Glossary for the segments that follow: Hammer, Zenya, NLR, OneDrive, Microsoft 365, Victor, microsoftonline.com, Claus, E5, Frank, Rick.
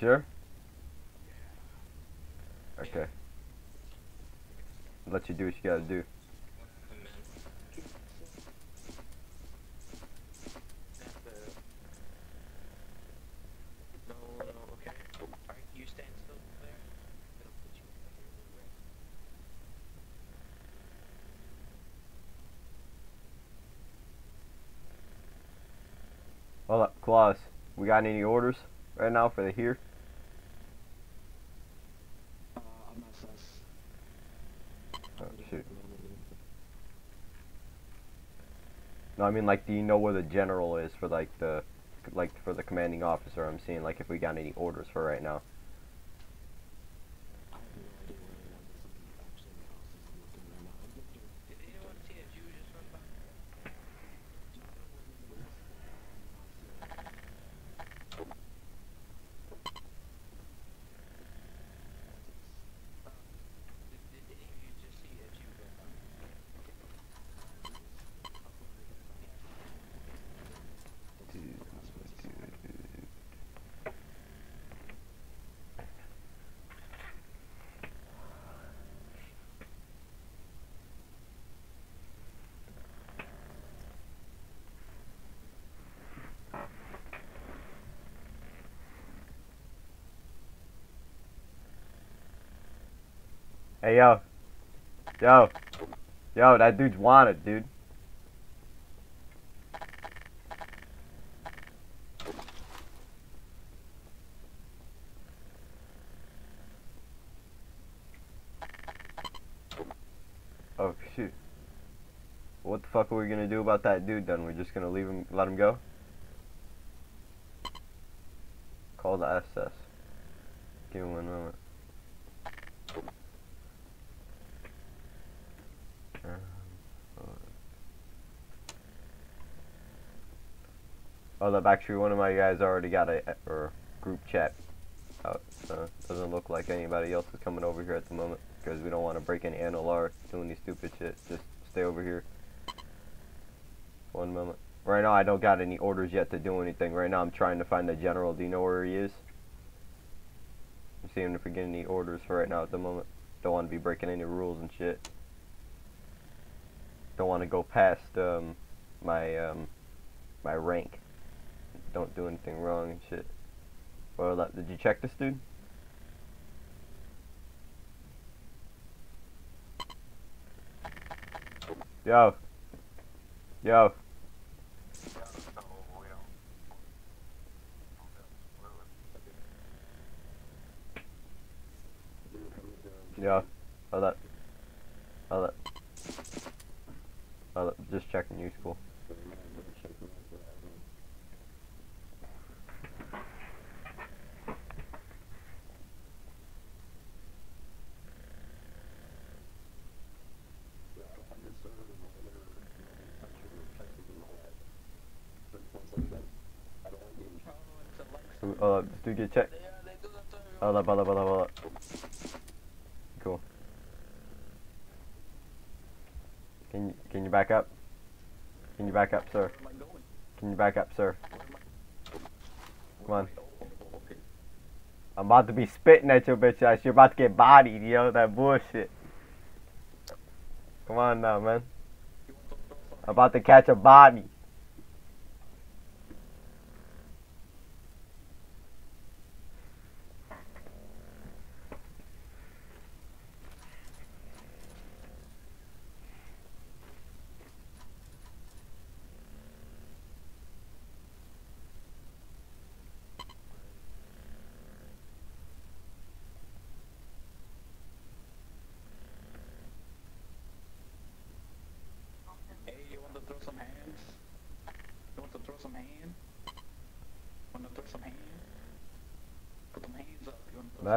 Sure? Okay. Let you do what you gotta do. Hold up, Claus, we got any orders right now for the here? I'm not sus. Oh, shoot. No, I mean, like, do you know where the general is for, like, the commanding officer? I'm seeing, like, if we got any orders for right now. Hey, yo. Yo. Yo, that dude's wanted, dude. Oh, shoot. What the fuck are we gonna do about that dude then? We're just gonna leave him, let him go? Call the SS. Give him 1 moment. Hold up, actually one of my guys already got a group chat out, so it doesn't look like anybody else is coming over here at the moment, because we don't want to break any NLR doing any stupid shit. Just stay over here. 1 moment. Right now I don't got any orders yet to do anything. Right now I'm trying to find the general. Do you know where he is? I'm seeing if we get any orders for right now at the moment. Don't want to be breaking any rules and shit. Don't want to go past my rank. Don't do anything wrong and shit. Well, did you check this dude? Yo. Yo. Yo. Hold up. Hold up. Hold up. Just checking you, school. Hold up, this dude get checked. Hold up. Cool. Can you back up? Can you back up, sir? Can you back up, sir? Come on. I'm about to be spitting at your bitch ass. You're about to get bodied, yo. That bullshit. Come on now, man. I'm about to catch a body.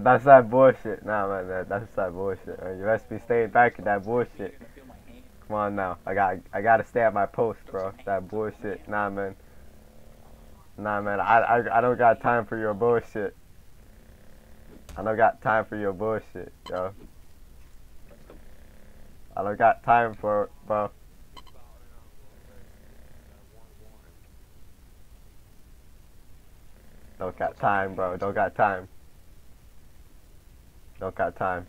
That's that bullshit. Nah, man, that's that bullshit. Man. You best be staying back at that bullshit. Come on now. I gotta stay at my post, bro. That bullshit. Nah, man. Nah, man. I don't got time for your bullshit. I don't got time for your bullshit, yo. I don't got time for it, bro. Don't got time, bro. Don't got time. Don't got time.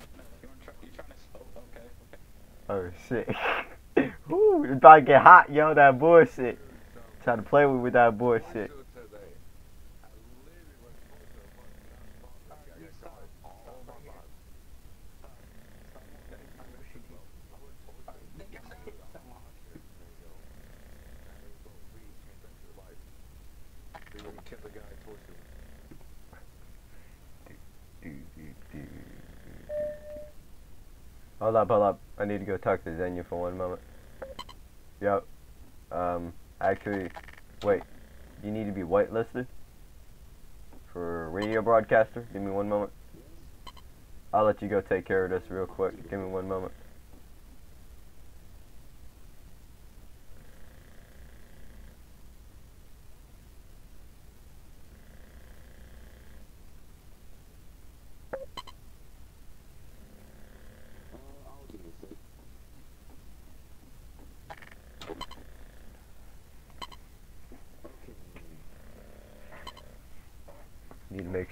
You trying to slow? Okay. Okay. Oh shit. Ooh, it's about to get hot, yo. That bullshit. Trying to play with that bullshit. Hold up, hold up. I need to go talk to Zenya for one moment. Yup. Actually, wait. You need to be whitelisted? For radio broadcaster? Give me one moment. I'll let you go take care of this real quick. Give me one moment.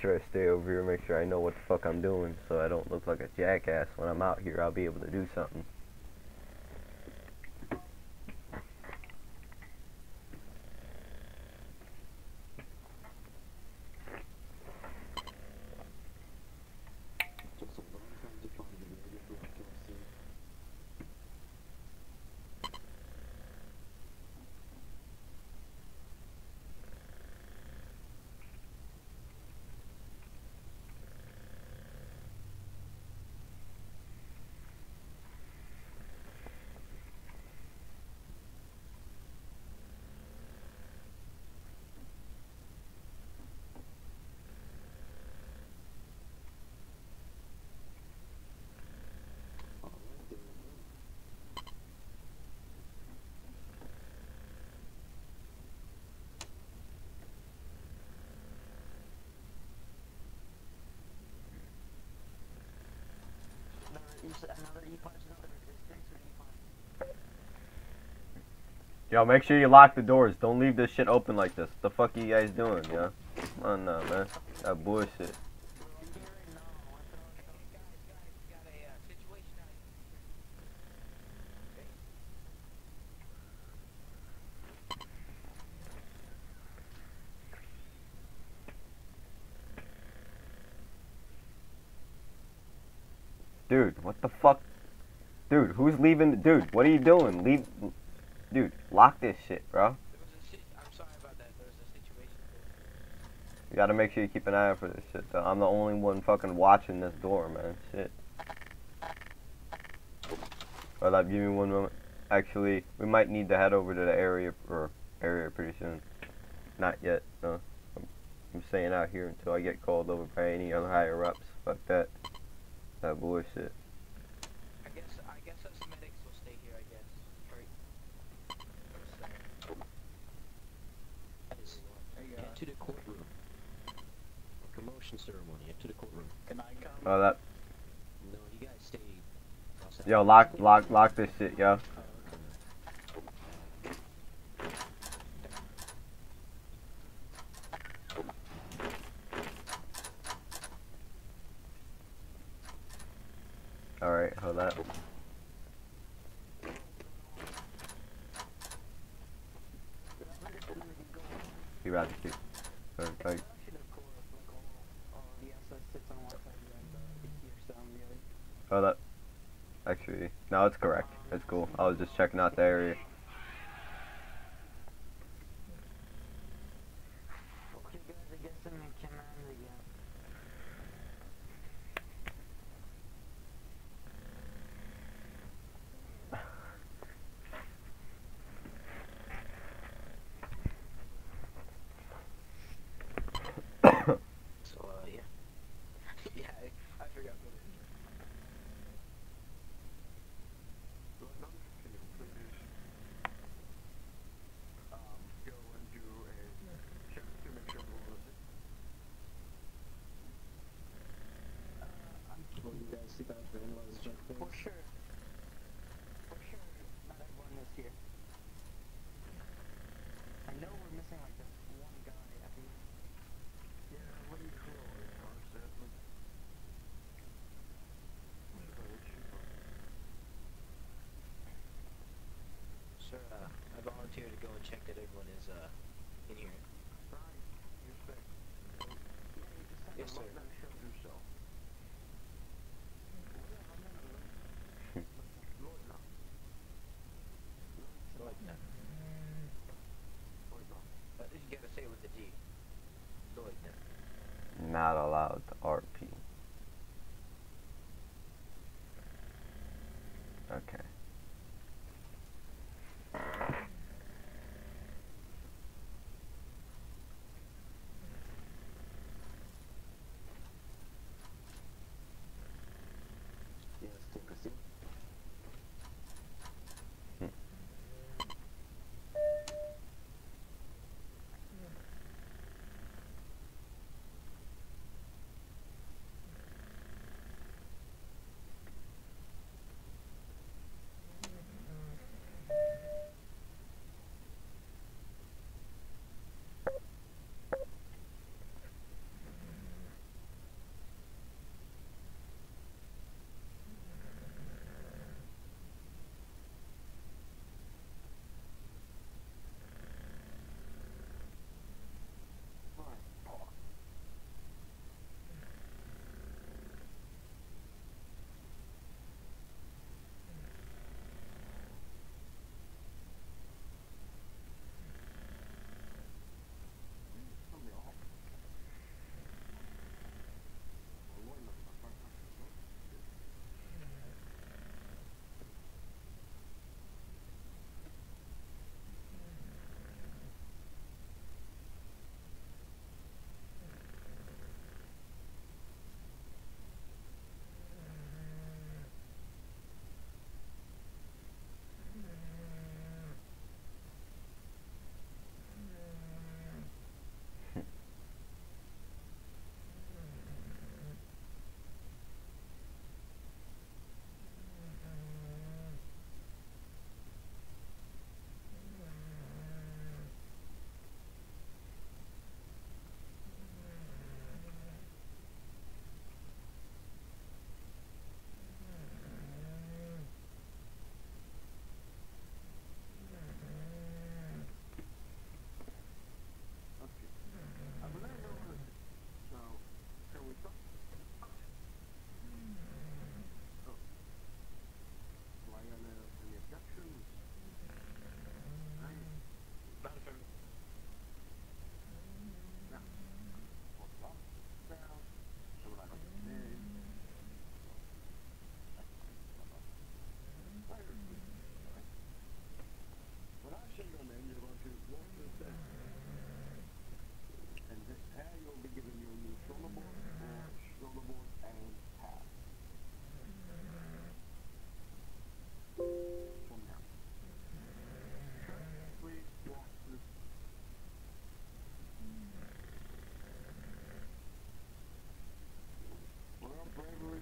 Sure I stay over here, make sure I know what the fuck I'm doing so I don't look like a jackass when I'm out here. I'll be able to do something. Yo, make sure you lock the doors. Don't leave this shit open like this. What the fuck are you guys doing, yo? Come on now, man. That bullshit. Dude, what the fuck? Dude, who's leaving? Dude, what are you doing? Leave. Dude, lock this shit, bro. I'm sorry about that. There was a situation. You gotta make sure you keep an eye out for this shit, though. I'm the only one fucking watching this door, man. Shit. Hold up, give me one moment. Actually, we might need to head over to the area pretty soon. Not yet, no. I'm staying out here until I get called over by any other higher ups. Fuck that. That bullshit. I guess us medics will stay here, I guess. Get to the courtroom. Promotion ceremony. Get to the courtroom. Can I come? Oh, that. No, you guys stay. Yo, lock this shit, yo. Alright, hold up. Be rather cute. Like, hold up. Actually, no, it's correct. It's cool. I was just checking out the area. volunteer to go and check that everyone is in here. Yes, sir. You gotta say it with the G. Not allowed to RP. Okay.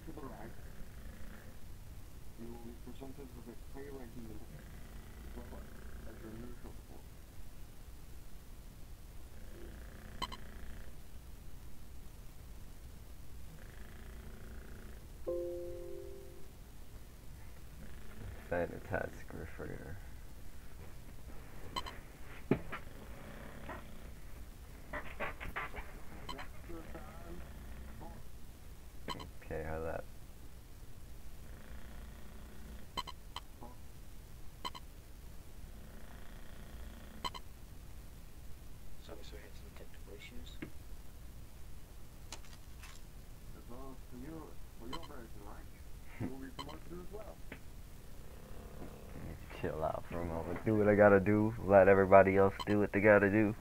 To the right, you will be presented with a clear idea as well as your neutral force. Sanitized refrigerator. Chill out for a moment. Do what I gotta do. Let everybody else do what they gotta do.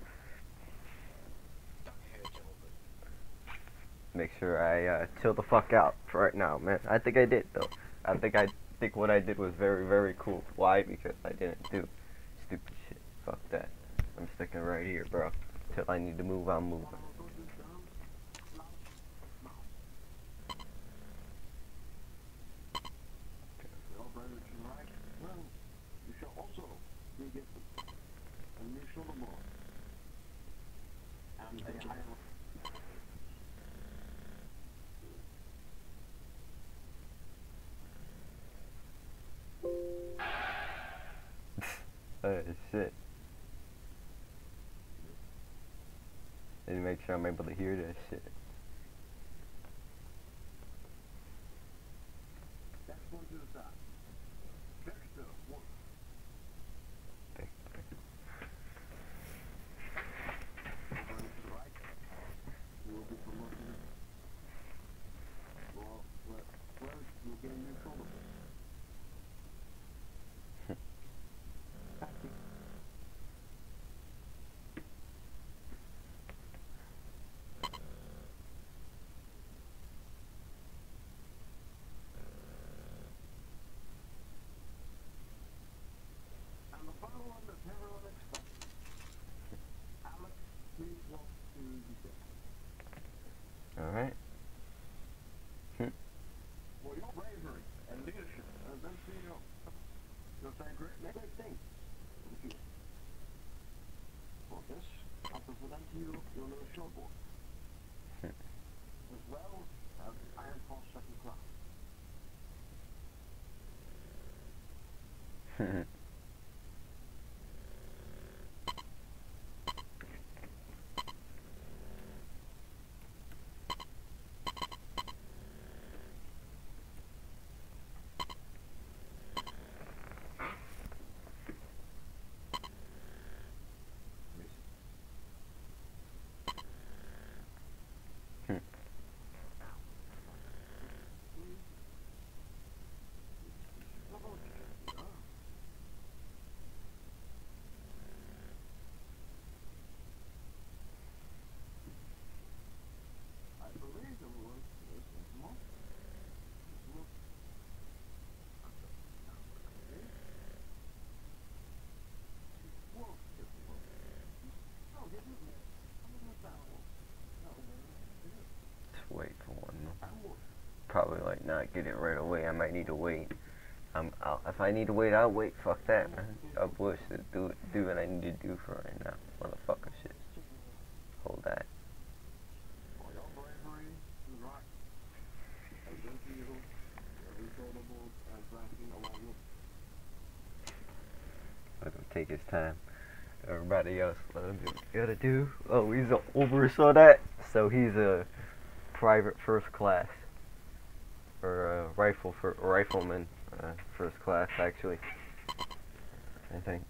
Make sure I chill the fuck out for right now, man. I think I did though. I think what I did was very, very cool. Why? Because I didn't do stupid shit. Fuck that. I'm sticking right here, bro. Till I need to move, I'm moving. Shit. Need to make sure I'm able to hear that shit. Alright. Well, your bravery and leadership have been seen out. You'll say great things. Focus, after presenting you, you'll know a shortboard. As well as Iron Force second class. Wait for one. Probably like not get it right away. I might need to wait. If I need to wait, I'll wait. Fuck that, man. I'll push to do what I need to do for right now. Motherfucker shit. Hold that. Let him take his time. Everybody else, let him do what he gotta do. Oh, he's an oversaw that. So he's a private first class, or rifleman first class, actually, I think.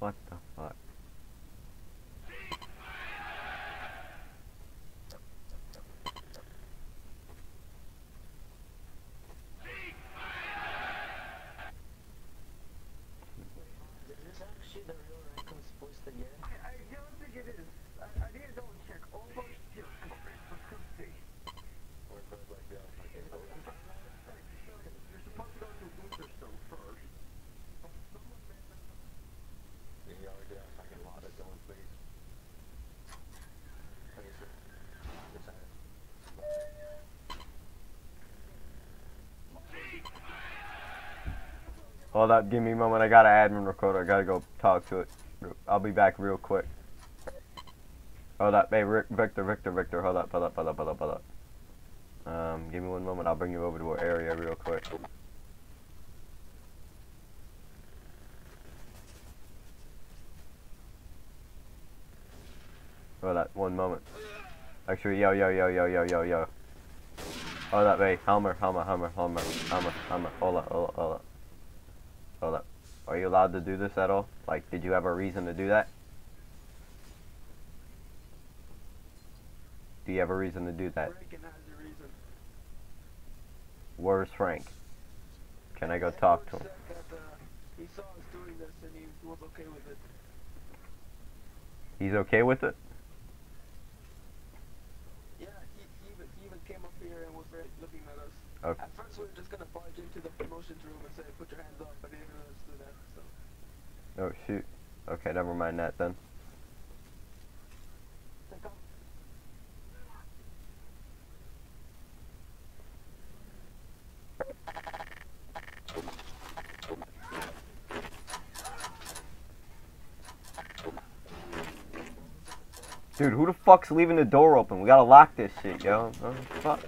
What the fuck? Hold up, give me a moment. I got an admin recorder. I gotta go talk to it. I'll be back real quick. Hold up, hey, Rick, Victor. Hold up. Give me one moment. I'll bring you over to our area real quick. Hold up, one moment. Actually, yo. Oh, that way. Hammer. Hold up. Are you allowed to do this at all? Like, did you have a reason to do that? Do you have a reason to do that? Frank has a reason. Where's Frank? Can I go talk to him? He saw us doing this and he was okay with it. He's okay with it? Yeah, he even came up here and was looking at us. Okay. At first we were just going to barge into the promotions room and say, put your hands up, but he didn't do that, so... Oh, shoot. Okay, never mind that then. Dude, who the fuck's leaving the door open? We gotta lock this shit, yo. Oh, fuck.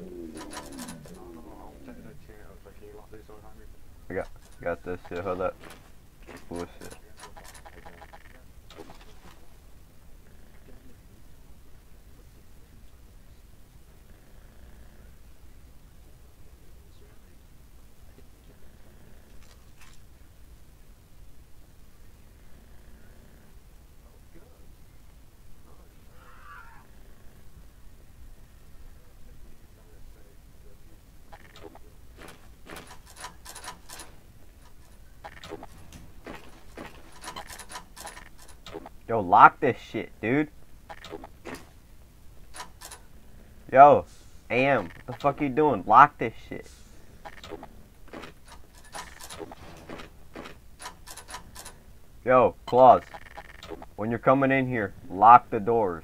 I got this shit, hold up. Bullshit. Yo, lock this shit, dude. Yo, AM, what the fuck you doing? Lock this shit. Yo, Claus, when you're coming in here, lock the doors.